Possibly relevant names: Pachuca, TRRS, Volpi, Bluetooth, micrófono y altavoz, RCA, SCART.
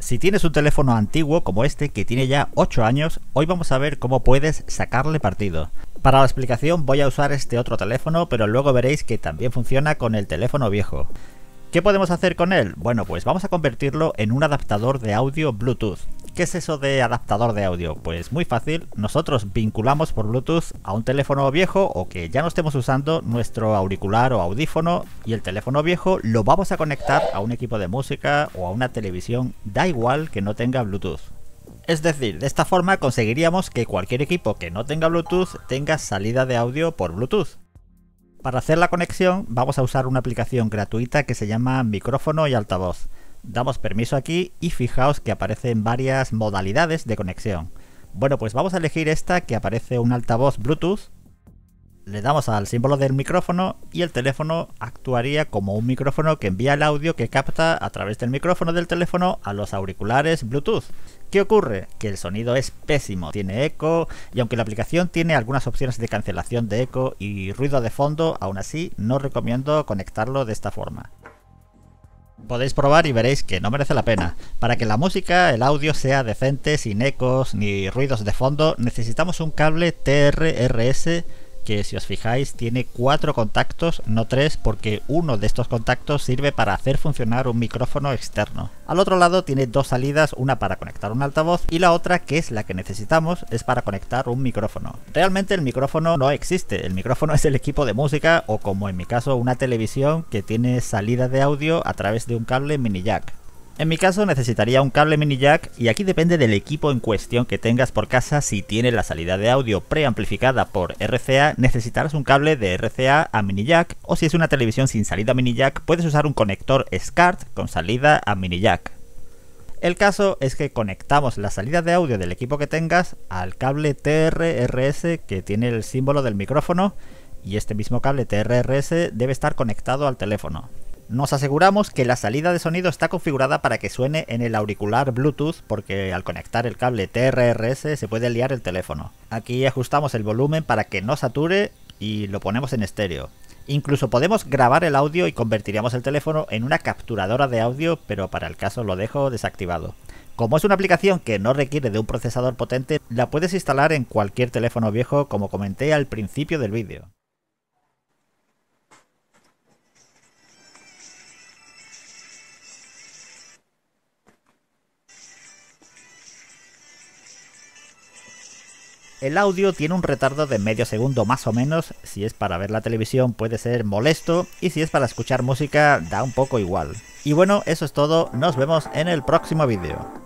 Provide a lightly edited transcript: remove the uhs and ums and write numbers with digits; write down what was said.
Si tienes un teléfono antiguo como este que tiene ya 8 años, hoy vamos a ver cómo puedes sacarle partido. Para la explicación voy a usar este otro teléfono, pero luego veréis que también funciona con el teléfono viejo. ¿Qué podemos hacer con él? Bueno, pues vamos a convertirlo en un adaptador de audio Bluetooth. ¿Qué es eso de adaptador de audio? Pues muy fácil, nosotros vinculamos por Bluetooth a un teléfono viejo o que ya no estemos usando nuestro auricular o audífono, y el teléfono viejo lo vamos a conectar a un equipo de música o a una televisión, da igual que no tenga Bluetooth. Es decir, de esta forma conseguiríamos que cualquier equipo que no tenga Bluetooth tenga salida de audio por Bluetooth. Para hacer la conexión vamos a usar una aplicación gratuita que se llama Micrófono y Altavoz. Damos permiso aquí y fijaos que aparecen varias modalidades de conexión. Bueno, pues vamos a elegir esta que aparece un altavoz Bluetooth. Le damos al símbolo del micrófono y el teléfono actuaría como un micrófono que envía el audio que capta a través del micrófono del teléfono a los auriculares Bluetooth. ¿Qué ocurre? Que el sonido es pésimo, tiene eco, y aunque la aplicación tiene algunas opciones de cancelación de eco y ruido de fondo, aún así no recomiendo conectarlo de esta forma. Podéis probar y veréis que no merece la pena. Para que la música, el audio sea decente, sin ecos ni ruidos de fondo, necesitamos un cable TRRS que, si os fijáis, tiene 4 contactos, no 3, porque uno de estos contactos sirve para hacer funcionar un micrófono externo. Al otro lado tiene 2 salidas, una para conectar un altavoz y la otra, que es la que necesitamos, es para conectar un micrófono. Realmente el micrófono no existe, el micrófono es el equipo de música o, como en mi caso, una televisión que tiene salida de audio a través de un cable mini jack. En mi caso necesitaría un cable mini jack, y aquí depende del equipo en cuestión que tengas por casa. Si tienes la salida de audio preamplificada por RCA, necesitarás un cable de RCA a mini jack, o si es una televisión sin salida mini jack, puedes usar un conector SCART con salida a mini jack. El caso es que conectamos la salida de audio del equipo que tengas al cable TRRS que tiene el símbolo del micrófono, y este mismo cable TRRS debe estar conectado al teléfono. Nos aseguramos que la salida de sonido está configurada para que suene en el auricular Bluetooth, porque al conectar el cable TRRS se puede liar el teléfono. Aquí ajustamos el volumen para que no sature y lo ponemos en estéreo. Incluso podemos grabar el audio y convertiríamos el teléfono en una capturadora de audio, pero para el caso lo dejo desactivado. Como es una aplicación que no requiere de un procesador potente, la puedes instalar en cualquier teléfono viejo, como comenté al principio del vídeo. El audio tiene un retardo de medio segundo más o menos, si es para ver la televisión puede ser molesto y si es para escuchar música da un poco igual. Y bueno, eso es todo, nos vemos en el próximo vídeo.